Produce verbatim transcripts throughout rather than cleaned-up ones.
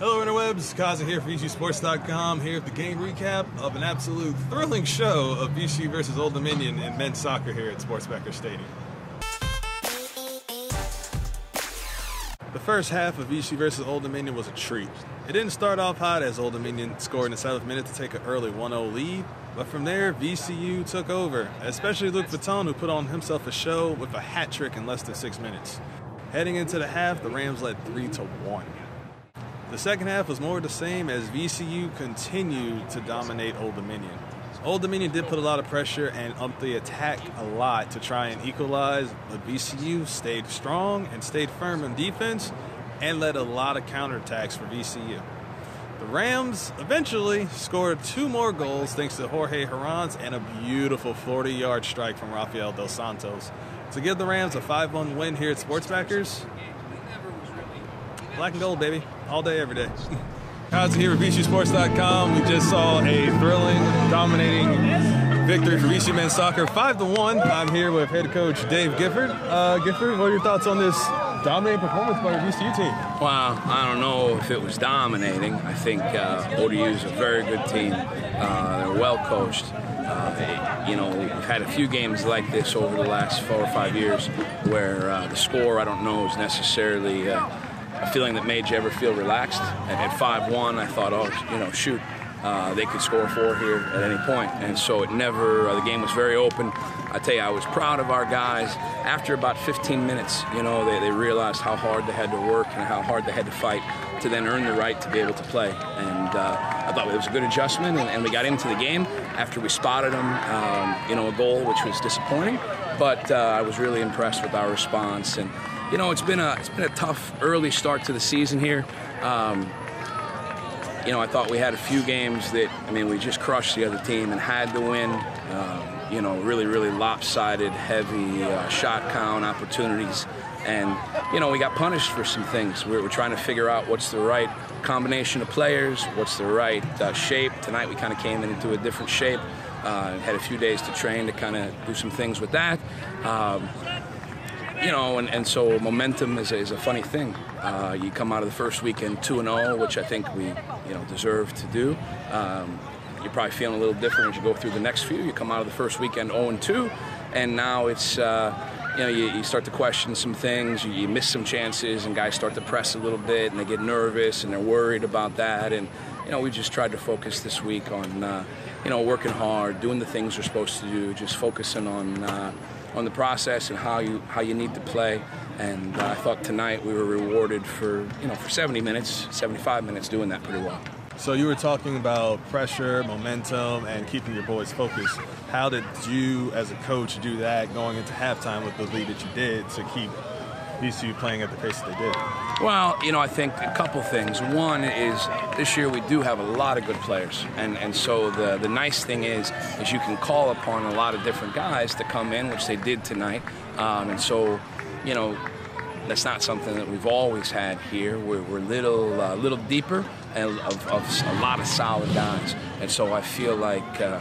Hello interwebs, Kaza here for V C U sports dot com, here with the game recap of an absolute thrilling show of V C U versus Old Dominion in men's soccer here at Sports Becker Stadium. The first half of V C U versus Old Dominion was a treat. It didn't start off hot as Old Dominion scored in the seventh minute to take an early one nil lead, but from there V C U took over, especially Luke Paton, who put on himself a show with a hat trick in less than six minutes. Heading into the half, the Rams led three to one. The second half was more of the same as V C U continued to dominate Old Dominion. Old Dominion did put a lot of pressure and upped the attack a lot to try and equalize, but V C U stayed strong and stayed firm in defense and led a lot of counterattacks for V C U. The Rams eventually scored two more goals thanks to Jorge Herranz and a beautiful forty yard strike from Rafael Dos Santos to give the Rams a five one win here at Sportsbackers. Black and gold, baby. All day, every day. Kaza here with V C U sports dot com. We just saw a thrilling, dominating victory for V C U men's soccer, five to one. I'm here with head coach Dave Giffard. Uh, Giffard, what are your thoughts on this dominating performance by your V C U team? Well, I don't know if it was dominating. I think uh, O D U is a very good team. Uh, they're well coached. Uh, they, you know, we've had a few games like this over the last four or five years where uh, the score, I don't know, is necessarily Uh, a feeling that made you ever feel relaxed. At five one, I thought, oh, you know, shoot, uh, they could score four here at any point. And so it never, uh, the game was very open. I tell you, I was proud of our guys. After about fifteen minutes, you know, they, they realized how hard they had to work and how hard they had to fight to then earn the right to be able to play. And uh, I thought it was a good adjustment, and, and we got into the game after we spotted them, um, you know, a goal, which was disappointing. But uh, I was really impressed with our response. And you know, it's been a it's been a tough early start to the season here. Um, you know, I thought we had a few games that, I mean, we just crushed the other team and had the win. Um, you know, really, really lopsided, heavy uh, shot count opportunities. And, you know, we got punished for some things. We're, we're trying to figure out what's the right combination of players, what's the right uh, shape. Tonight we kind of came into a different shape. Uh, had a few days to train to kind of do some things with that. Um, You know, and, and so momentum is a, is a funny thing. Uh, you come out of the first weekend two and oh, which I think we, you know, deserve to do. Um, you're probably feeling a little different as you go through the next few. You come out of the first weekend oh and two, and now it's, uh, you know, you, you start to question some things. You, you miss some chances, and guys start to press a little bit, and they get nervous, and they're worried about that. And, you know, we just tried to focus this week on, uh, you know, working hard, doing the things you're supposed to do, just focusing on Uh, on the process and how you how you need to play. And uh, I thought tonight we were rewarded for, you know, for seventy minutes, seventy-five minutes doing that pretty well. So you were talking about pressure, momentum, and keeping your boys focused. How did you as a coach do that going into halftime with the lead that you did to keep V C U playing at the pace that they did? Well, you know, I think a couple things. One is this year we do have a lot of good players, and, and so the, the nice thing is is you can call upon a lot of different guys to come in, which they did tonight. Um, and so, you know, that's not something that we've always had here. We're, we're little uh, little deeper and of, of a lot of solid guys, and so I feel like Uh,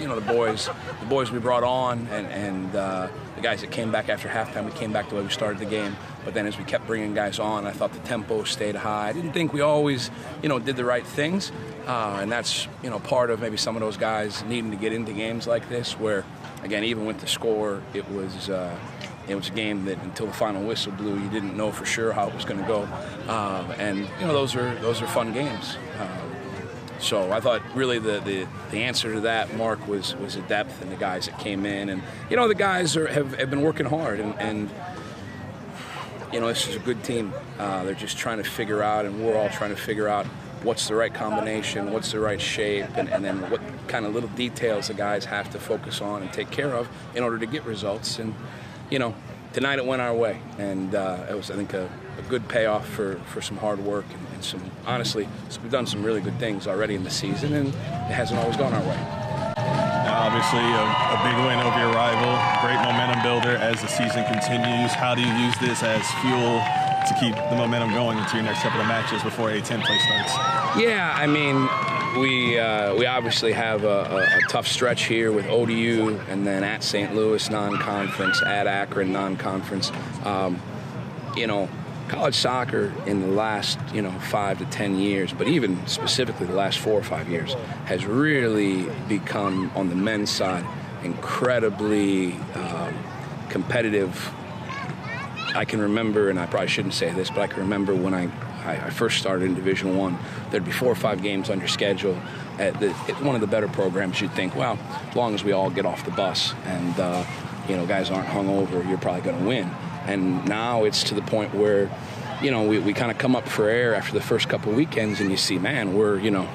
you know, the boys, the boys we brought on, and, and uh, the guys that came back after halftime, we came back the way we started the game. But then as we kept bringing guys on, I thought the tempo stayed high. I didn't think we always, you know, did the right things. Uh, and that's, you know, part of maybe some of those guys needing to get into games like this where, again, even with the score, it was uh, it was a game that until the final whistle blew, you didn't know for sure how it was going to go. Uh, and, you know, those are, those are fun games. Uh, So I thought really the, the, the answer to that, Mark, was, was the depth and the guys that came in. And, you know, the guys are, have, have been working hard. And, and, you know, this is a good team. Uh, they're just trying to figure out, and we're all trying to figure out what's the right combination, what's the right shape, and, and then what kind of little details the guys have to focus on and take care of in order to get results. And, you know, tonight it went our way. And uh, it was, I think, a, a good payoff for, for some hard work. And, Some, honestly, we've done some really good things already in the season, and it hasn't always gone our way. Now, obviously, a, a big win over your rival, great momentum builder as the season continues. How do you use this as fuel to keep the momentum going into your next couple of matches before A ten play starts? Yeah, I mean, we uh, we obviously have a, a, a tough stretch here with O D U, and then at Saint Louis non-conference, at Akron non-conference. Um, you know, college soccer in the last, you know, five to ten years, but even specifically the last four or five years, has really become, on the men's side, incredibly um, competitive. I can remember, and I probably shouldn't say this, but I can remember when I, I, I first started in Division One, there'd be four or five games on your schedule. At the, at one of the better programs, you'd think, well, as long as we all get off the bus and uh, you know, guys aren't hungover, you're probably going to win. And now it's to the point where, you know, we, we kind of come up for air after the first couple of weekends, and you see, man, we're, you know,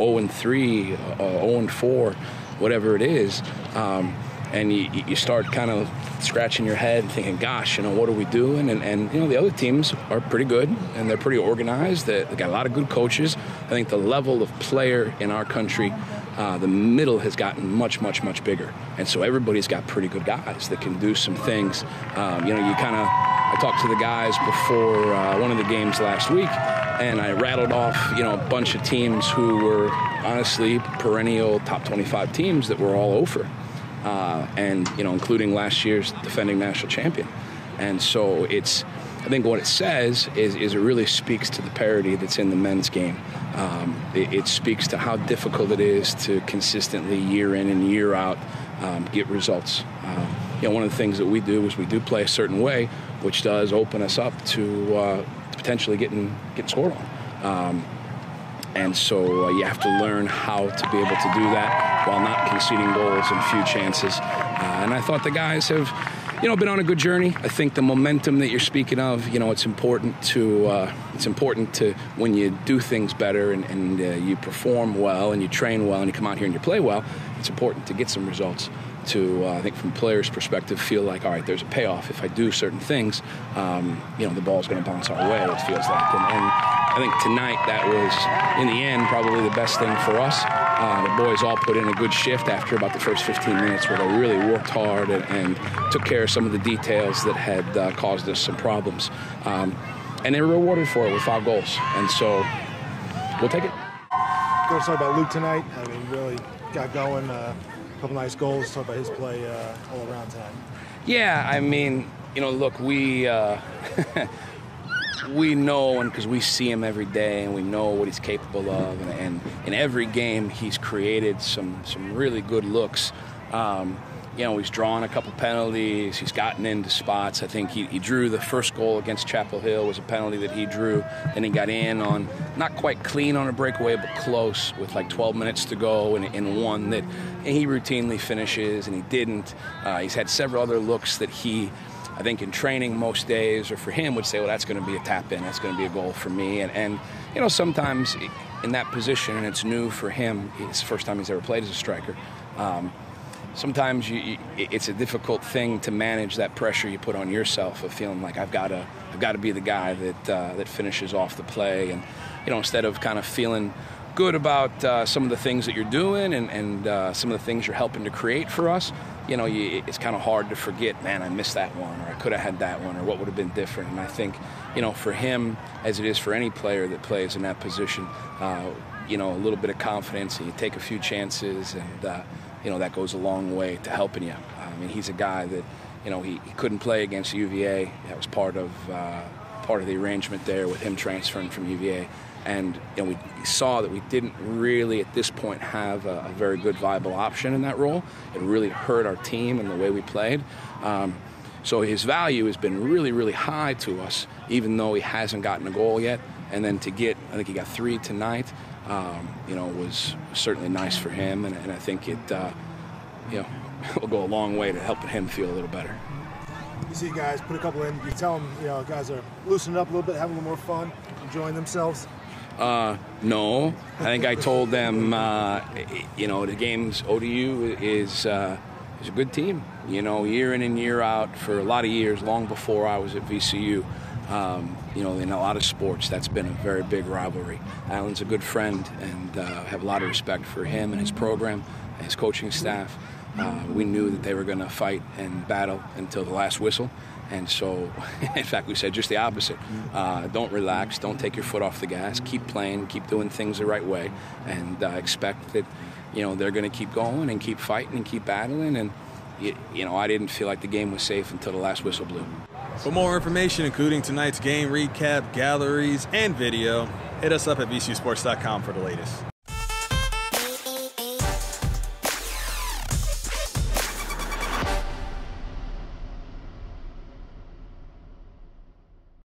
oh and three, uh, oh and four, whatever it is. Um, and you, you start kind of scratching your head thinking, gosh, you know, what are we doing? And, and you know, the other teams are pretty good, and they're pretty organized. They, they've got a lot of good coaches. I think the level of player in our country, uh, the middle has gotten much, much, much bigger. And so everybody's got pretty good guys that can do some things. Um, you know, you kind of, I talked to the guys before uh, one of the games last week, and I rattled off, you know, a bunch of teams who were honestly perennial top twenty-five teams that were all over. Uh, and, you know, including last year's defending national champion. And so it's, I think what it says is, is it really speaks to the parity that's in the men's game. Um, it, it speaks to how difficult it is to consistently year in and year out um, get results. Uh, you know, one of the things that we do is we do play a certain way, which does open us up to, uh, to potentially getting, getting scored on. Um, And so uh, you have to learn how to be able to do that while not conceding goals and few chances. Uh, and I thought the guys have, you know, been on a good journey. I think the momentum that you're speaking of, you know, it's important to uh, it's important to when you do things better and, and uh, you perform well and you train well and you come out here and you play well. It's important to get some results. To uh, I think from players' perspective, feel like, all right, there's a payoff if I do certain things. Um, you know, the ball's going to bounce our way. It feels like, and, and I think tonight that was, in the end, probably the best thing for us. Uh, the boys all put in a good shift after about the first fifteen minutes where they really worked hard and, and took care of some of the details that had uh, caused us some problems. Um, and they were rewarded for it with five goals. And so we'll take it. Going to talk about Luke tonight. I mean, really got going. Uh, a couple nice goals. Talk about his play uh, all around tonight. Yeah, I mean, you know, look, we... Uh, We know, and because we see him every day, and we know what he's capable of, and, and in every game he's created some some really good looks. Um, you know, he's drawn a couple penalties. He's gotten into spots. I think he, he drew the first goal against Chapel Hill was a penalty that he drew. Then he got in on, not quite clean on a breakaway, but close with like twelve minutes to go, and, and one that and he routinely finishes, and he didn't. Uh, he's had several other looks that he... I think in training most days, or for him, would say, well, that's going to be a tap-in. That's going to be a goal for me. And, and, you know, sometimes in that position, and it's new for him, it's the first time he's ever played as a striker, um, sometimes you, you, it's a difficult thing to manage that pressure you put on yourself of feeling like I've got to I've got to be the guy that, uh, that finishes off the play. And, you know, instead of kind of feeling good about uh, some of the things that you're doing and, and uh, some of the things you're helping to create for us, you know, you, it's kind of hard to forget, man, I missed that one, or I could have had that one, or what would have been different. And I think, you know, for him, as it is for any player that plays in that position, uh, you know, a little bit of confidence, and you take a few chances, and, uh, you know, that goes a long way to helping you. I mean, he's a guy that, you know, he, he couldn't play against U V A. That was part of uh, part of the arrangement there with him transferring from U V A. And, and we saw that we didn't really at this point have a, a very good viable option in that role. It really hurt our team and the way we played. Um, so his value has been really, really high to us, even though he hasn't gotten a goal yet. And then to get, I think he got three tonight, um, you know, was certainly nice for him. And, and I think it, uh, you know, will go a long way to helping him feel a little better. You see guys put a couple in, you tell them, you know, guys are loosening up a little bit, having a little more fun, enjoying themselves. Uh, no, I think I told them, uh, you know, the game's O D U is, uh, is a good team, you know, year in and year out for a lot of years, long before I was at V C U. Um, you know, in a lot of sports, that's been a very big rivalry. Alan's a good friend, and I uh, have a lot of respect for him and his program and his coaching staff. Uh, we knew that they were going to fight and battle until the last whistle. And so, in fact, we said just the opposite. Uh, don't relax. Don't take your foot off the gas. Keep playing. Keep doing things the right way. And uh, expect that, you know, they're going to keep going and keep fighting and keep battling. And, you, you know, I didn't feel like the game was safe until the last whistle blew. For more information, including tonight's game recap, galleries, and video, hit us up at V C U sports dot com for the latest.